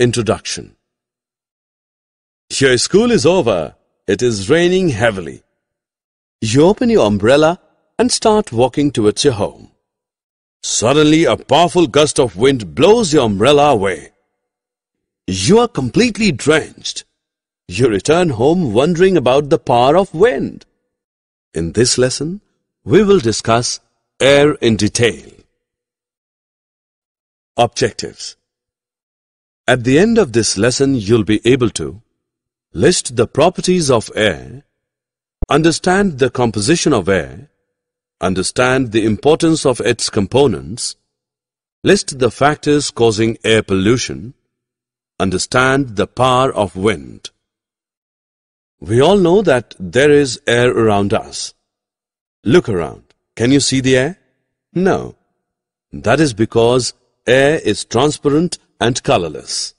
Introduction. Your school is over. It is raining heavily. You open your umbrella and start walking towards your home. Suddenly, a powerful gust of wind blows your umbrella away. You are completely drenched. You return home wondering about the power of wind. In this lesson, we will discuss air in detail. Objectives. At the end of this lesson, you'll be able to list the properties of air, understand the composition of air, understand the importance of its components, list the factors causing air pollution, understand the power of wind. We all know that there is air around us. Look around. Can you see the air? No. That is because air is transparent and colorless.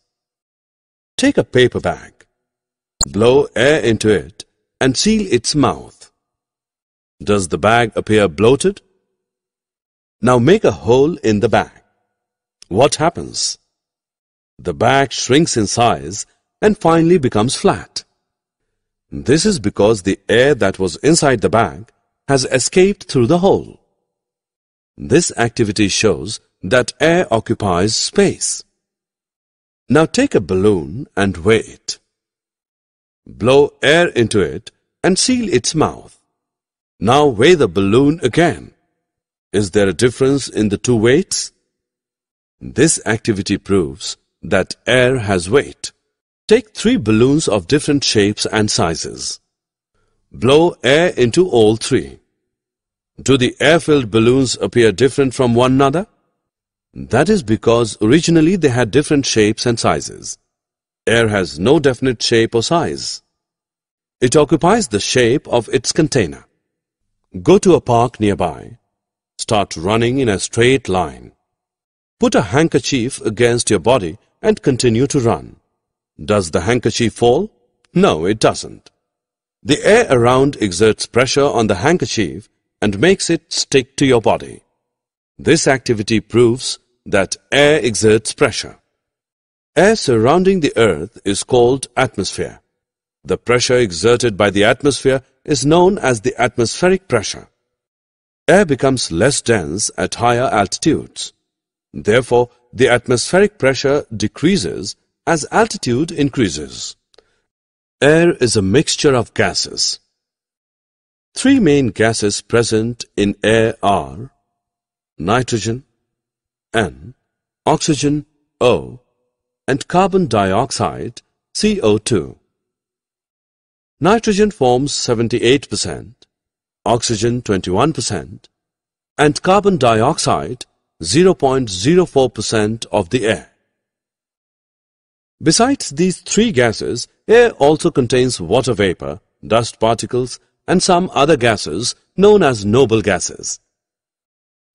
Take a paper bag. Blow air into it and seal its mouth. Does the bag appear bloated? Now make a hole in the bag. What happens? The bag shrinks in size and finally becomes flat. This is because the air that was inside the bag has escaped through the hole. This activity shows that air occupies space. Now take a balloon and weigh it. Blow air into it and seal its mouth. Now weigh the balloon again. Is there a difference in the two weights? This activity proves that air has weight. Take 3 balloons of different shapes and sizes. Blow air into all 3. Do the air-filled balloons appear different from one another? That is because originally they had different shapes and sizes. Air has no definite shape or size. It occupies the shape of its container. Go to a park nearby. Start running in a straight line. Put a handkerchief against your body and continue to run. Does the handkerchief fall? No, it doesn't. The air around exerts pressure on the handkerchief and makes it stick to your body. This activity proves that air exerts pressure. Air surrounding the earth is called atmosphere. The pressure exerted by the atmosphere is known as the atmospheric pressure. Air becomes less dense at higher altitudes. Therefore, the atmospheric pressure decreases as altitude increases. Air is a mixture of gases. 3 main gases present in air are nitrogen, N, oxygen, O, and carbon dioxide, CO2. Nitrogen forms 78%, oxygen 21%, and carbon dioxide 0.04% of the air. Besides these 3 gases, air also contains water vapor, dust particles, and some other gases known as noble gases.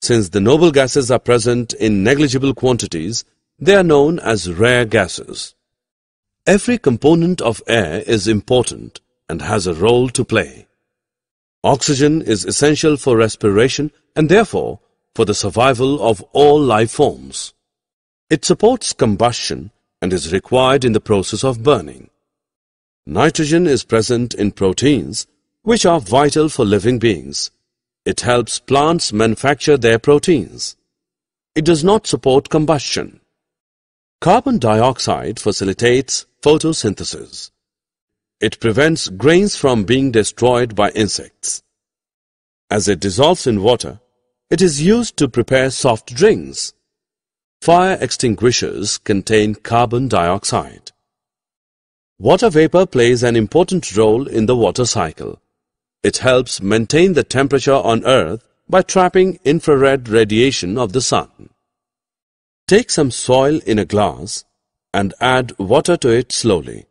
Since the noble gases are present in negligible quantities, they are known as rare gases. Every component of air is important and has a role to play. Oxygen is essential for respiration and therefore for the survival of all life forms. It supports combustion and is required in the process of burning. Nitrogen is present in proteins, which are vital for living beings. It helps plants manufacture their proteins. It does not support combustion. Carbon dioxide facilitates photosynthesis. It prevents grains from being destroyed by insects. As it dissolves in water, it is used to prepare soft drinks. Fire extinguishers contain carbon dioxide. Water vapor plays an important role in the water cycle. It helps maintain the temperature on Earth by trapping infrared radiation of the sun. Take some soil in a glass and add water to it slowly.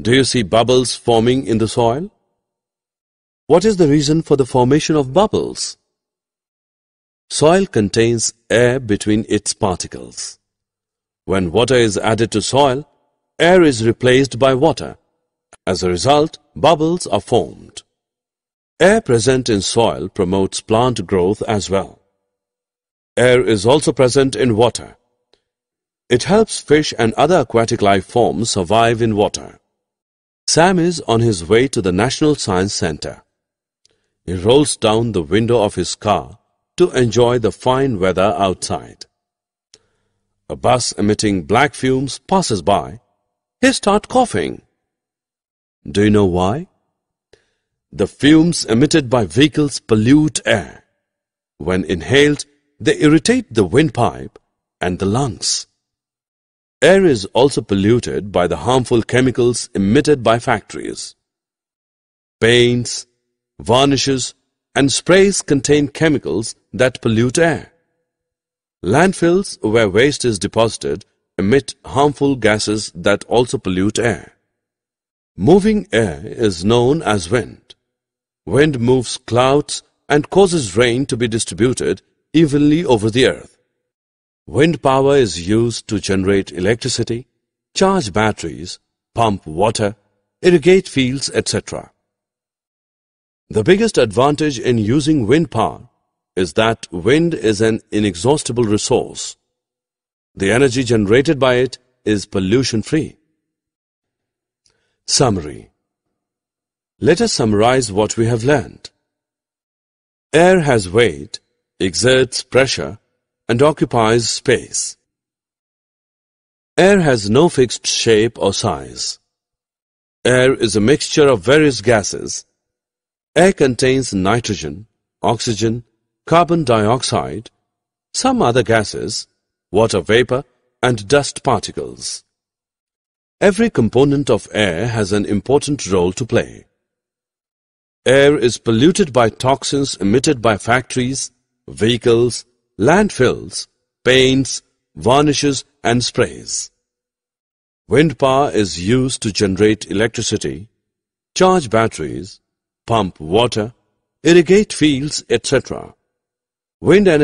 Do you see bubbles forming in the soil? What is the reason for the formation of bubbles? Soil contains air between its particles. When water is added to soil, air is replaced by water. As a result, bubbles are formed. Air present in soil promotes plant growth as well. Air is also present in water. It helps fish and other aquatic life forms survive in water. Sam is on his way to the National Science Center. He rolls down the window of his car to enjoy the fine weather outside. A bus emitting black fumes passes by. He starts coughing. Do you know why? The fumes emitted by vehicles pollute air. When inhaled, they irritate the windpipe and the lungs. Air is also polluted by the harmful chemicals emitted by factories. Paints, varnishes and sprays contain chemicals that pollute air. Landfills where waste is deposited emit harmful gases that also pollute air. Moving air is known as wind. Wind moves clouds and causes rain to be distributed evenly over the earth. Wind power is used to generate electricity, charge batteries, pump water, irrigate fields, etc. The biggest advantage in using wind power is that wind is an inexhaustible resource. The energy generated by it is pollution-free. Summary. Let us summarize what we have learned. Air has weight, exerts pressure, and occupies space. Air has no fixed shape or size. Air is a mixture of various gases. Air contains nitrogen, oxygen, carbon dioxide, some other gases, water vapor, and dust particles. Every component of air has an important role to play. Air is polluted by toxins emitted by factories, vehicles, landfills, paints, varnishes and sprays. Wind power is used to generate electricity, charge batteries, pump water, irrigate fields, etc. Wind energy